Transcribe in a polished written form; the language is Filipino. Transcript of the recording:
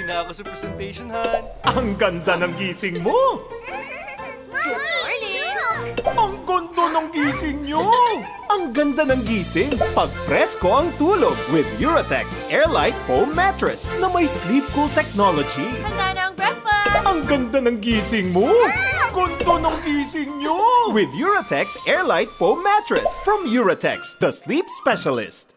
Ready na ako sa presentation, Han. Ang ganda ng gising mo! Good morning! Ang ganda ng gising nyo! Ang ganda ng gising! Pagpresko ang tulog with Uratex Airlight Foam Mattress na may Sleep Cool Technology. Handa na ang breakfast! Ang ganda ng gising mo! Ganda ng gising nyo! With Uratex Airlight Foam Mattress from Uratex, the sleep specialist.